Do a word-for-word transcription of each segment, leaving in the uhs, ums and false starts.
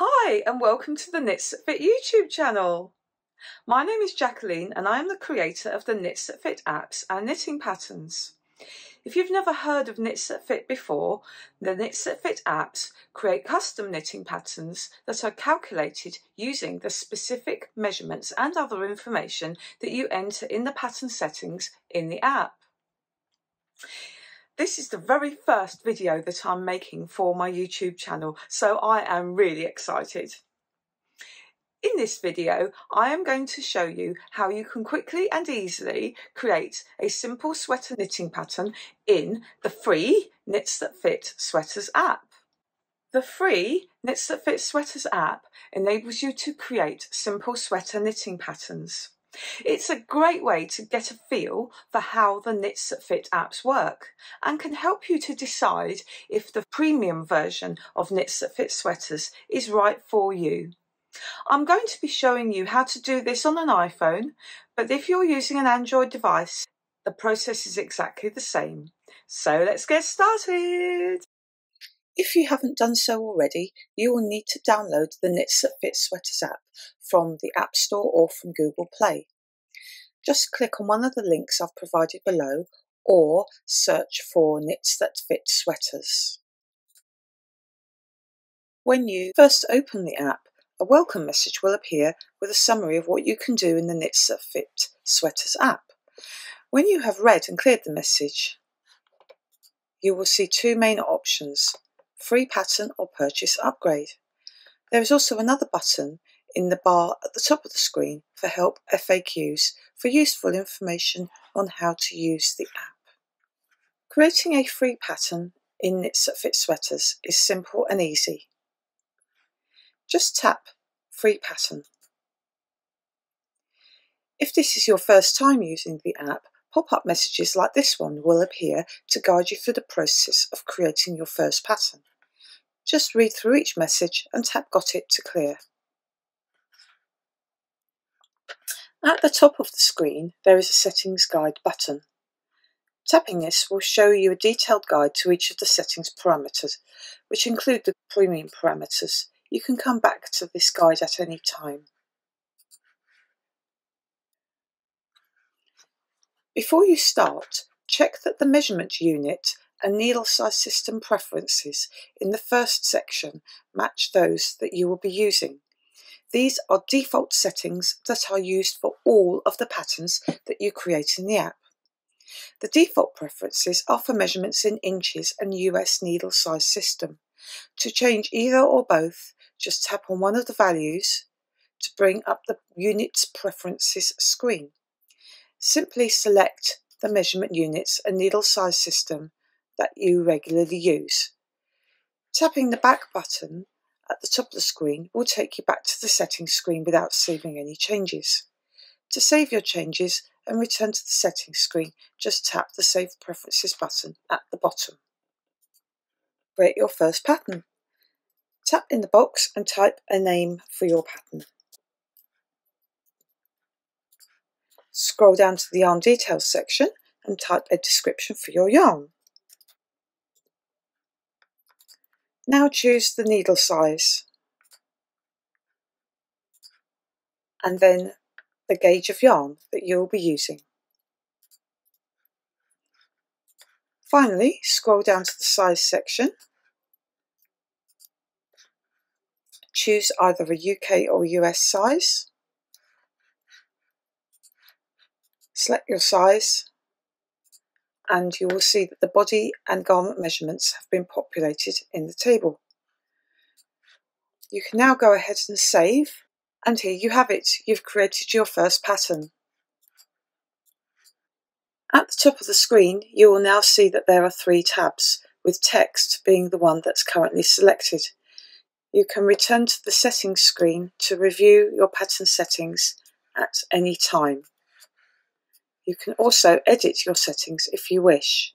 Hi and welcome to the Knits That Fit YouTube channel. My name is Jacqueline and I am the creator of the Knits That Fit apps and knitting patterns. If you've never heard of Knits That Fit before, the Knits That Fit apps create custom knitting patterns that are calculated using the specific measurements and other information that you enter in the pattern settings in the app. This is the very first video that I'm making for my YouTube channel, so I am really excited. In this video, I am going to show you how you can quickly and easily create a simple sweater knitting pattern in the free Knits That Fit Sweaters app. The free Knits That Fit Sweaters app enables you to create simple sweater knitting patterns. It's a great way to get a feel for how the Knits That Fit apps work and can help you to decide if the premium version of Knits That Fit Sweaters is right for you. I'm going to be showing you how to do this on an iPhone, but if you're using an Android device, the process is exactly the same. So let's get started! If you haven't done so already, you will need to download the Knits That Fit Sweaters app from the App Store or from Google Play. Just click on one of the links I've provided below or search for Knits That Fit Sweaters. When you first open the app, a welcome message will appear with a summary of what you can do in the Knits That Fit Sweaters app. When you have read and cleared the message, you will see two main options: free pattern or purchase upgrade. There is also another button in the bar at the top of the screen for help F A Qs for useful information on how to use the app. Creating a free pattern in Knits That Fit Sweaters is simple and easy. Just tap free pattern. If this is your first time using the app, pop-up messages like this one will appear to guide you through the process of creating your first pattern. Just read through each message and tap Got It to clear. At the top of the screen, there is a Settings Guide button. Tapping this will show you a detailed guide to each of the settings parameters, which include the premium parameters. You can come back to this guide at any time. Before you start, check that the measurement unit and needle size system preferences in the first section match those that you will be using. These are default settings that are used for all of the patterns that you create in the app. The default preferences are for measurements in inches and U S needle size system. To change either or both, just tap on one of the values to bring up the unit's preferences screen. Simply select the measurement units and needle size system that you regularly use. Tapping the back button at the top of the screen will take you back to the settings screen without saving any changes. To save your changes and return to the settings screen, just tap the Save Preferences button at the bottom. Create your first pattern. Tap in the box and type a name for your pattern. Scroll down to the yarn details section and type a description for your yarn. Now choose the needle size and then the gauge of yarn that you'll be using. Finally, scroll down to the size section. Choose either a U K or U S size. Select your size and you will see that the body and garment measurements have been populated in the table. You can now go ahead and save, and here you have it. You've created your first pattern. At the top of the screen, you will now see that there are three tabs, with text being the one that's currently selected. You can return to the settings screen to review your pattern settings at any time. You can also edit your settings if you wish.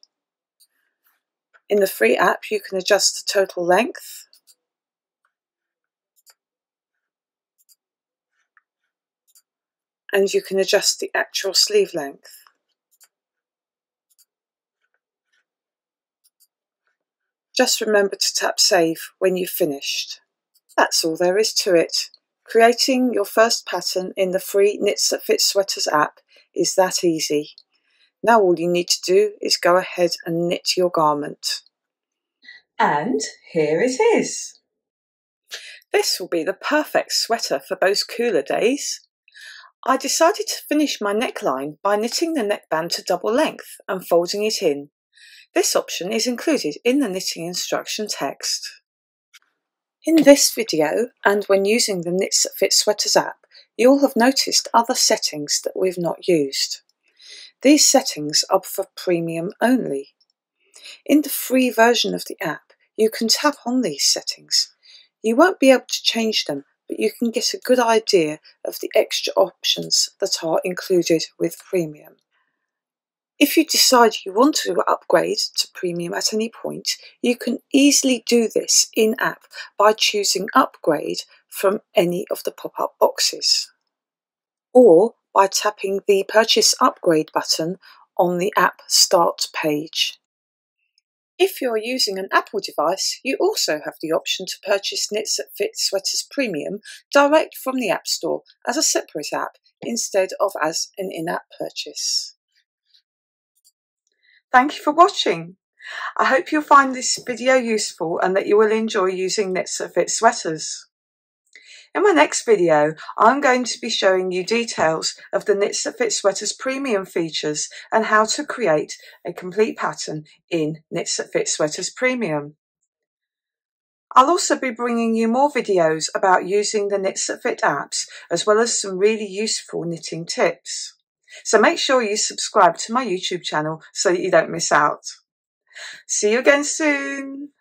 In the free app, you can adjust the total length, and you can adjust the actual sleeve length. Just remember to tap Save when you've finished. That's all there is to it. Creating your first pattern in the free Knits That Fit Sweaters app is that easy. Now all you need to do is go ahead and knit your garment. And here it is. This will be the perfect sweater for those cooler days. I decided to finish my neckline by knitting the neckband to double length and folding it in. This option is included in the knitting instruction text. In this video, and when using the Knits That Fit Sweaters app, you'll have noticed other settings that we've not used. These settings are for premium only. In the free version of the app, you can tap on these settings. You won't be able to change them, but you can get a good idea of the extra options that are included with premium. If you decide you want to upgrade to premium at any point, you can easily do this in-app by choosing upgrade from any of the pop-up boxes, or by tapping the Purchase Upgrade button on the app start page. If you're using an Apple device, you also have the option to purchase Knits That Fit Sweaters Premium direct from the App Store as a separate app instead of as an in-app purchase. Thank you for watching. I hope you'll find this video useful and that you will enjoy using Knits That Fit Sweaters. In my next video, I'm going to be showing you details of the Knits That Fit Sweaters Premium features and how to create a complete pattern in Knits That Fit Sweaters Premium. I'll also be bringing you more videos about using the Knits That Fit apps, as well as some really useful knitting tips. So make sure you subscribe to my YouTube channel so that you don't miss out. See you again soon!